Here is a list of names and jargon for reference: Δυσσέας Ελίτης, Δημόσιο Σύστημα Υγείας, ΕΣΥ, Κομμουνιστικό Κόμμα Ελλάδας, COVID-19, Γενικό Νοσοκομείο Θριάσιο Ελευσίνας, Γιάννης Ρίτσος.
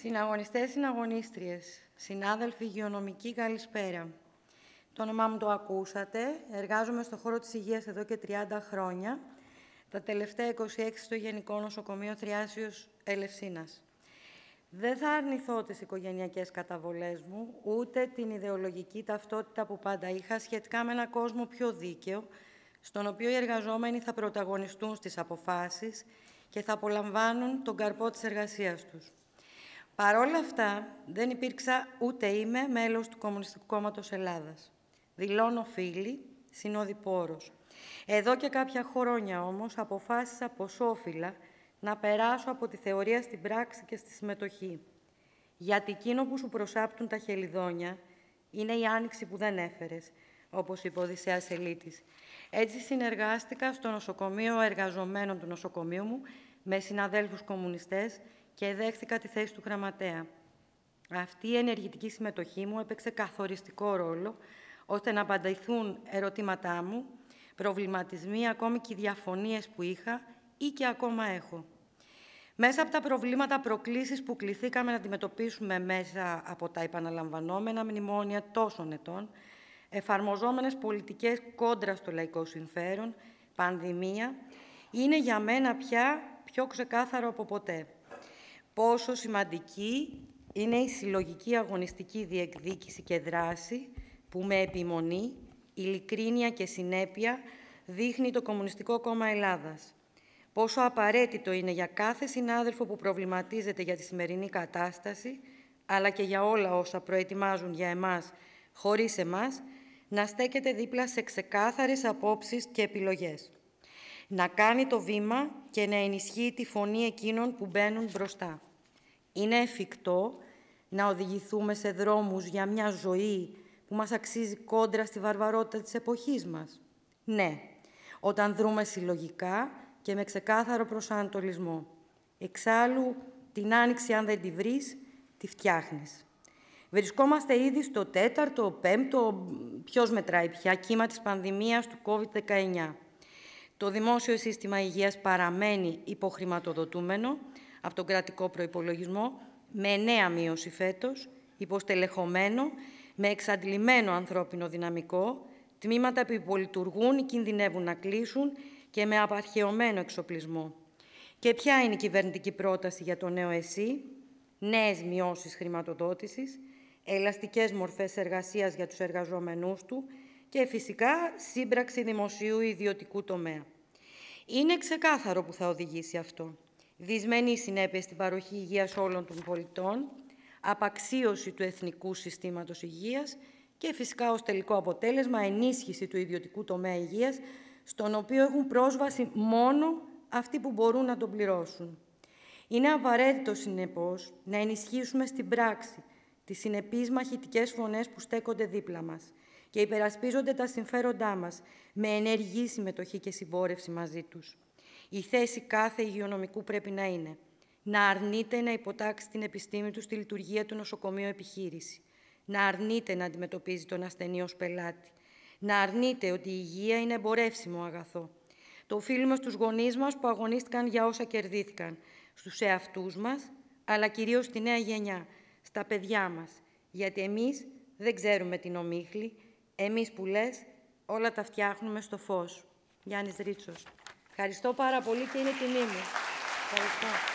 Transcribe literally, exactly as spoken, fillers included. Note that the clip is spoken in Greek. Συναγωνιστές, συναγωνίστριες, συνάδελφοι υγειονομικοί, καλησπέρα. Το όνομά μου το ακούσατε. Εργάζομαι στον χώρο της υγείας εδώ και τριάντα χρόνια. Τα τελευταία είκοσι έξι στο Γενικό Νοσοκομείο Θριάσιο Ελευσίνας. Δεν θα αρνηθώ τις οικογενειακές καταβολές μου, ούτε την ιδεολογική ταυτότητα που πάντα είχα σχετικά με έναν κόσμο πιο δίκαιο, στον οποίο οι εργαζόμενοι θα πρωταγωνιστούν στις αποφάσεις και θα απολαμβάνουν τον καρπό της εργασίας τους. Παρ' όλα αυτά, δεν υπήρξα ούτε είμαι μέλος του Κομμουνιστικού Κόμματος Ελλάδας. Δηλώνω φίλη, συνοδοιπόρος. Εδώ και κάποια χρόνια όμως αποφάσισα ποσόφυλλα να περάσω από τη θεωρία στην πράξη και στη συμμετοχή. Γιατί εκείνο που σου προσάπτουν τα χελιδόνια είναι η άνοιξη που δεν έφερες, όπως είπε ο Δυσσέας Ελίτης. Έτσι συνεργάστηκα στο νοσοκομείο εργαζομένων του νοσοκομείου μου με συναδέλφους κομμουνιστές και δέχθηκα τη θέση του γραμματέα. Αυτή η ενεργητική συμμετοχή μου έπαιξε καθοριστικό ρόλο ώστε να απαντηθούν ερωτήματά μου, προβληματισμοί, ακόμη και διαφωνίες που είχα ή και ακόμα έχω. Μέσα από τα προβλήματα, προκλήσεις που κληθήκαμε να αντιμετωπίσουμε μέσα από τα επαναλαμβανόμενα μνημόνια τόσων ετών, εφαρμοζόμενες πολιτικές κόντρα στο λαϊκό συμφέρον, πανδημία, είναι για μένα πια πιο ξεκάθαρο από ποτέ. Πόσο σημαντική είναι η συλλογική αγωνιστική διεκδίκηση και δράση που με επιμονή, ειλικρίνεια και συνέπεια δείχνει το Κομμουνιστικό Κόμμα Ελλάδας. Πόσο απαραίτητο είναι για κάθε συνάδελφο που προβληματίζεται για τη σημερινή κατάσταση, αλλά και για όλα όσα προετοιμάζουν για εμάς χωρίς εμάς, να στέκεται δίπλα σε ξεκάθαρες απόψεις και επιλογές. Να κάνει το βήμα και να ενισχύει τη φωνή εκείνων που μπαίνουν μπροστά. Είναι εφικτό να οδηγηθούμε σε δρόμους για μια ζωή που μας αξίζει κόντρα στη βαρβαρότητα της εποχής μας. Ναι, όταν δρούμε συλλογικά και με ξεκάθαρο προσανατολισμό. Εξάλλου, την άνοιξη, αν δεν τη βρεις, τη φτιάχνεις. Βρισκόμαστε ήδη στο τέταρτο, πέμπτο, ποιος μετράει πια, κύμα της πανδημίας του κόβιντ δεκαεννιά. Το Δημόσιο Σύστημα Υγείας παραμένει υποχρηματοδοτούμενο από τον κρατικό προϋπολογισμό, με εννέα μείωση φέτος, υποστελεχωμένο, με εξαντλημένο ανθρώπινο δυναμικό, τμήματα που υπολειτουργούν ή κινδυνεύουν να κλείσουν και με απαρχαιωμένο εξοπλισμό. Και ποια είναι η κυβερνητική πρόταση για το νέο ΕΣΥ? Νέες μειώσεις χρηματοδότησης, ελαστικές μορφές εργασίας για τους εργαζόμενούς του και φυσικά σύμπραξη δημοσίου ιδιωτικού τομέα. Είναι ξεκάθαρο που θα οδηγήσει αυτό. Δυσμενή συνέπεια στην παροχή υγείας όλων των πολιτών, απαξίωση του εθνικού συστήματος υγείας και φυσικά ως τελικό αποτέλεσμα ενίσχυση του ιδιωτικού τομέα υγείας, στον οποίο έχουν πρόσβαση μόνο αυτοί που μπορούν να τον πληρώσουν. Είναι απαραίτητο, συνεπώς, να ενισχύσουμε στην πράξη τις συνεπείς μαχητικές φωνές που στέκονται δίπλα μας και υπερασπίζονται τα συμφέροντά μας με ενεργή συμμετοχή και συμπόρευση μαζί τους. Η θέση κάθε υγειονομικού πρέπει να είναι να αρνείται να υποτάξει την επιστήμη του στη λειτουργία του νοσοκομείου επιχείρηση, να αρνείται να αντιμετωπίζει τον ασθενή ως πελάτη, να αρνείται ότι η υγεία είναι εμπορεύσιμο αγαθό. Το οφείλουμε στους γονείς μας που αγωνίστηκαν για όσα κερδίθηκαν, στους εαυτούς μας, αλλά κυρίως στη νέα γενιά, στα παιδιά μας. Γιατί εμείς δεν ξέρουμε την ομίχλη, εμείς που λες, όλα τα φτιάχνουμε στο φως. Γιάννης Ρίτσος. Ευχαριστώ πάρα πολύ και είναι τιμή μου. Ευχαριστώ.